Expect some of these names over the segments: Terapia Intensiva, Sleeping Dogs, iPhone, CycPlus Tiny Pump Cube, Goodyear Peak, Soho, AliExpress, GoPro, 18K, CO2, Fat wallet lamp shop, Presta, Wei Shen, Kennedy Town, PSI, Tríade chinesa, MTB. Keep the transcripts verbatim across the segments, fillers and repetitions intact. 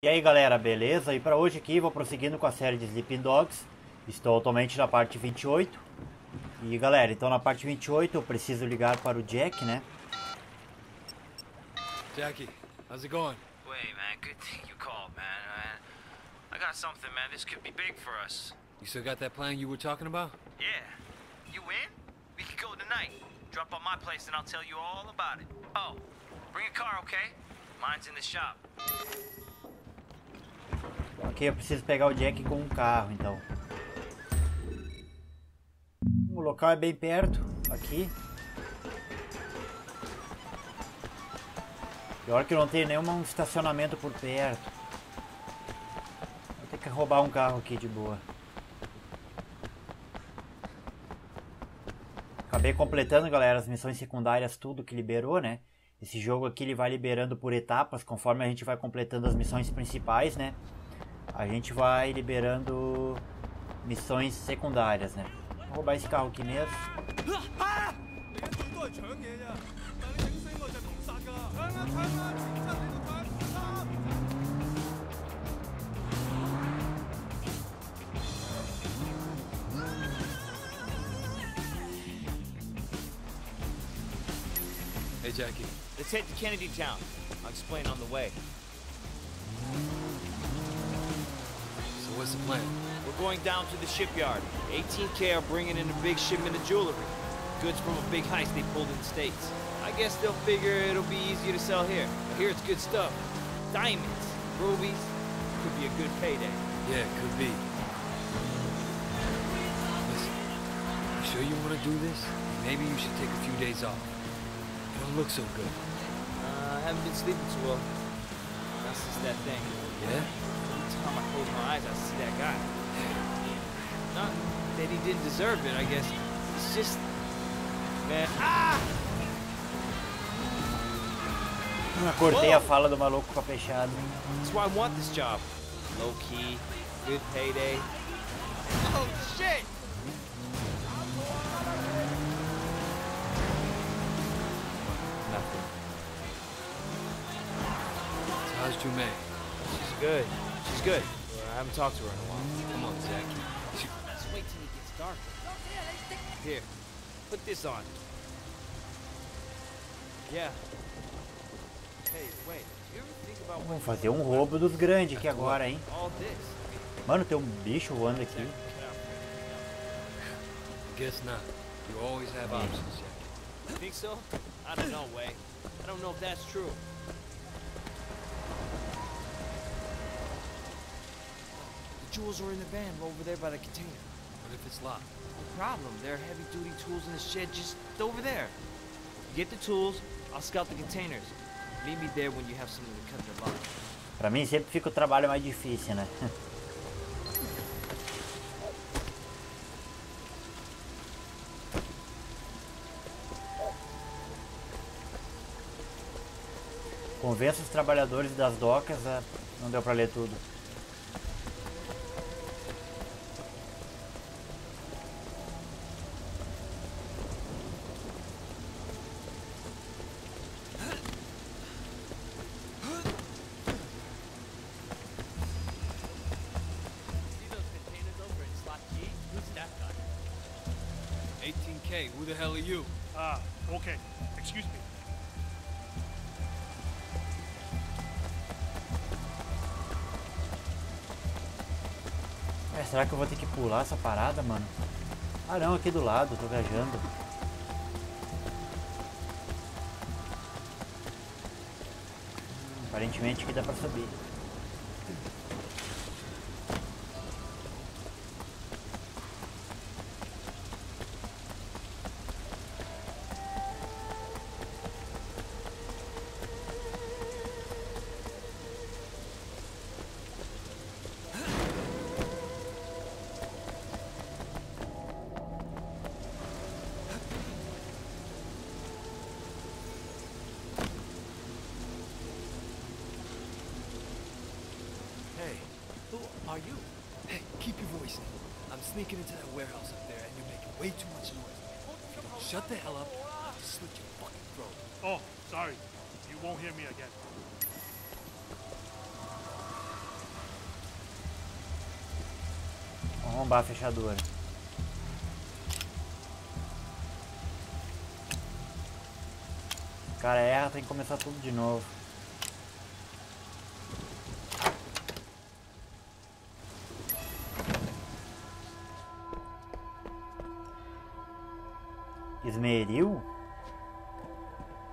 E aí galera, beleza? E para hoje aqui vou prosseguindo com a série de Sleeping Dogs. Estou atualmente na parte vinte e oito. E galera, então na parte vinte e oito eu preciso ligar para o Jack, né? Jackie, how's it going? Wait, man, good thing you called, man. I got something, man. This could be big for us. You still got that plan you were talking about? Yeah. You in? We could go tonight. Drop on my place and I'll tell you all about it. Oh, bring a car, okay? Mine's in the shop. Ok, eu preciso pegar o Jack com um carro, então. O local é bem perto, aqui. Pior que não tem nenhum estacionamento por perto. Vou ter que roubar um carro aqui de boa. Acabei completando, galera, as missões secundárias, tudo que liberou, né? Esse jogo aqui ele vai liberando por etapas, conforme a gente vai completando as missões principais, né? A gente vai liberando missões secundárias, né? Vou roubar esse carro aqui mesmo. Hey Jackie, let's head to Kennedy Town. I'll explain on the way. What's the plan? We're going down to the shipyard. eighteen K are bringing in a big shipment of jewelry. Goods from a big heist they pulled in the States. I guess they'll figure it'll be easier to sell here. But here it's good stuff. Diamonds, rubies. Could be a good payday. Yeah, it could be. Listen, you sure you want to do this? Maybe you should take a few days off. You don't look so good. Uh, I haven't been sleeping too well. Not since that thing. Yeah? Every time I close my eyes, I see that guy. Not that he didn't deserve it, I guess. It's just, man. Ah! Eu cortei a fala do maluco com a fechada. That's why I want this job. Low key, good payday. Oh shit! Nothing. So how's Jume? She's good. She's good. I haven't talked to her in a while. Come on, Zach. Let's wait till it gets dark. Here, put this on. Yeah. Hey, wait. You ever think about... Vamos fazer um roubo dos grandes aqui agora, hein? Mano, tem um bicho voando aqui. Guess not. You always have options, Jack. You think so? I don't know, Wei. I don't know if that's true. Tools are in the van over there by the container. What if it's locked? No problem. There are heavy-duty tools in the shed just over there. Get the tools. I'll scout the containers. Meet me there when you have something to cut their lock. Para mim sempre fica o trabalho mais difícil, né? Convença os trabalhadores das docas. A... Não deu para ler tudo. eighteen K, who the hell are you? Ah, uh, okay. Excuse me. É, será que eu vou ter que pular essa parada, mano? Ah, não, aqui do lado, tô viajando. Hum, aparentemente aqui dá pra subir. Are you? Hey, keep your voice in. I'm sneaking into that warehouse up there and you're making way too much noise. Shut the hell up and I'll slit your fucking throat. Oh, sorry. You won't hear me again. arrombar a fechadura. O cara erra, tem que começar tudo de novo. Esmeril?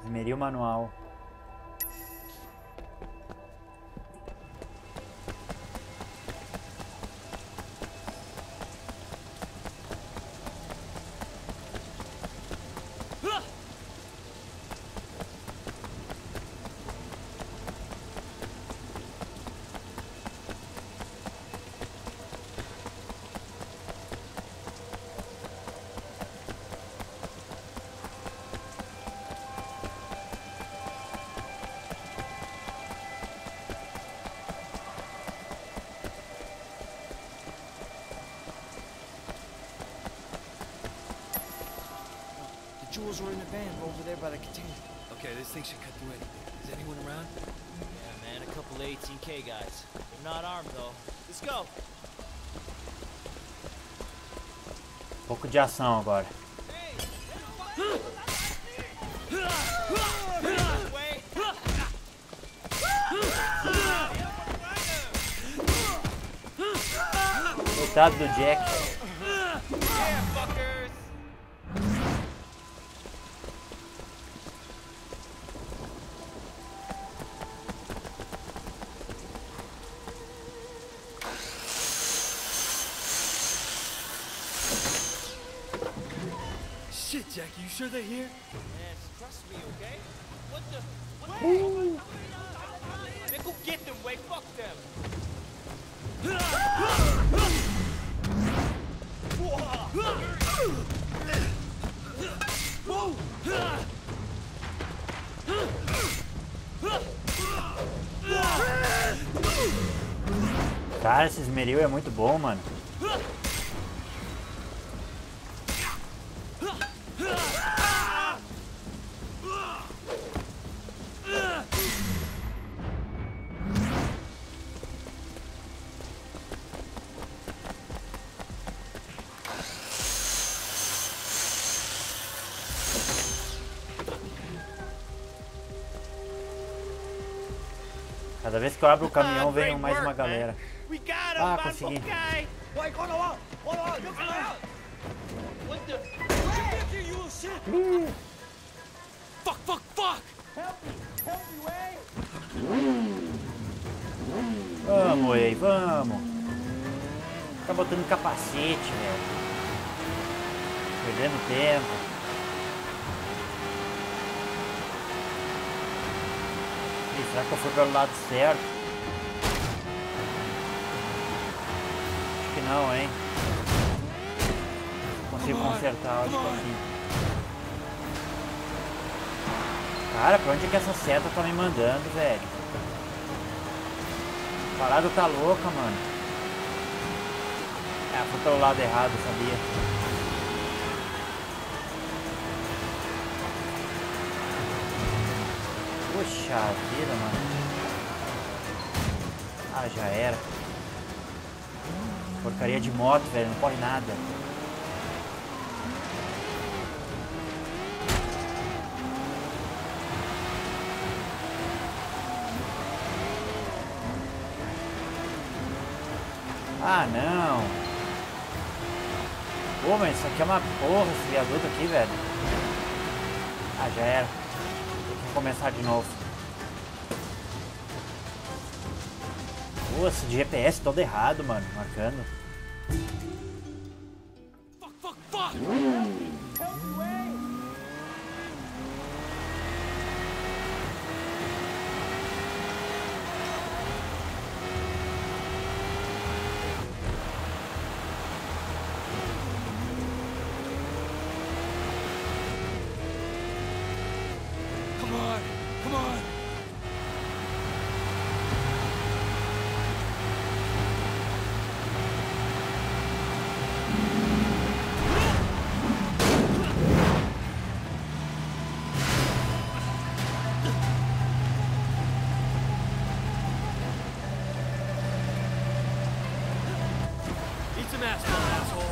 Esmeril manual. Jewels were in the van over there by the container. Okay, this thing should cut through anything. Is anyone around? Yeah, man, a couple of eighteen K guys. They're not armed though. Let's go. Um pouco de ação agora. Coitado do Jack. Sure they're here? Yes, trust me, okay? What the? What the? Ooh. They go get them, Wei. Fuck them. Cara, esse esmeril é muito bom, mano. Cada vez que eu abro o caminhão vem mais uma galera. Ah, consegui. Uh. Fuck, fuck, fuck! Vamos, Wei, vamos. Tá botando capacete, velho. Perdendo tempo. Será que eu fui pelo lado certo? Acho que não, hein? Consigo consertar, acho que assim. Cara, pra onde é que essa seta tá me mandando, velho? A parada tá louca, mano. É, foi pelo lado errado, sabia? Poxa vida, mano. Ah, já era. Porcaria de moto, velho. Não corre nada. Ah, não. Pô, mas isso aqui é uma porra, esse viaduto aqui, velho. Ah, já era. Começar de novo. Nossa, de G P S todo errado, mano. Marcando. Fuck, fuck, fuck. Hum. Need some aspirin, asshole.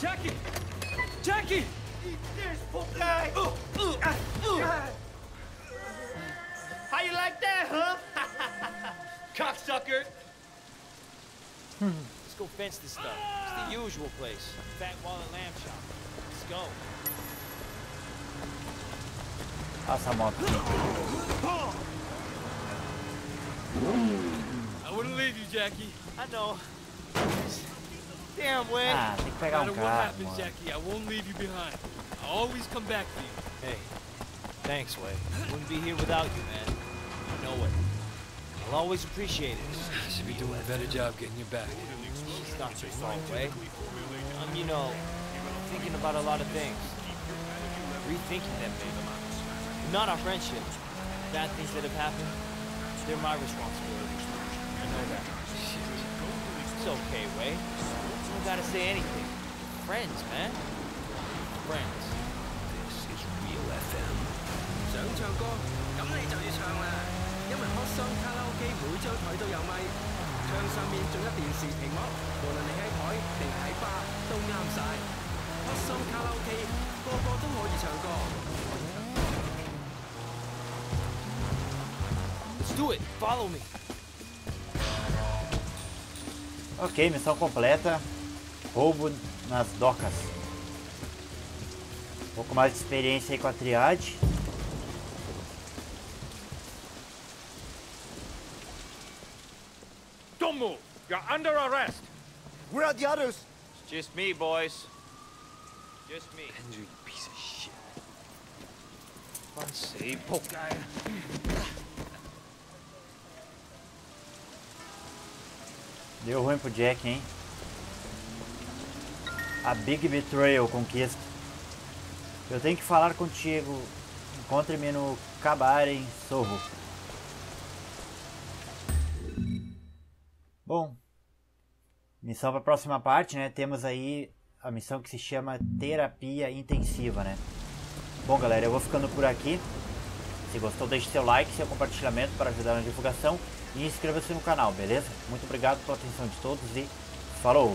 Jackie! Jackie! There's poor guy! Oh, oh, oh. How you like that, huh? Cocksucker! Let's go fence this stuff. It's the usual place. Fat wallet lamp shop. Let's go. Passa a moto. I wouldn't leave you, Jackie. I know. Damn, Wei. Ah, tem que pegar um carro, what happens, mano. Jackie, I won't leave you behind. I always come back to you. Hey, thanks, Wei. Wouldn't be here without you, man. You know it. I'll always appreciate it. I should be doing a better job getting you back. It's not your fault, Wei. I'm, you know, thinking about a lot of things. Rethinking them, baby. Not our friendship. Bad things that have happened, they're my responsibility. I know that. It's okay, Wei. You don't gotta say anything. Friends, man. Friends. This is real F M. 想唱歌，咁你就要唱啦。因為 hot song 卡拉 OK 每張台都有咪，牆上面仲有電視屏幕，無論你喺台定喺吧都啱曬。hot song 卡拉 OK 個個都可以唱歌。Let's do it. Follow me. Ok, missão completa. Roubo nas docas. Um pouco mais de experiência aí com a triade. Don't move. You're under arrest. Where are the others? It's just me, boys. Just me. Andrew, you piece of shit. Unstable guy. Deu ruim pro Jack, hein? A Big Betrayal conquista. Eu tenho que falar contigo. Encontre-me no cabaré em Soho. Bom, missão para a próxima parte, né? Temos aí a missão que se chama Terapia Intensiva, né? Bom, galera, eu vou ficando por aqui. Se gostou, deixe seu like, seu compartilhamento para ajudar na divulgação e inscreva-se no canal, beleza? Muito obrigado pela atenção de todos e falou!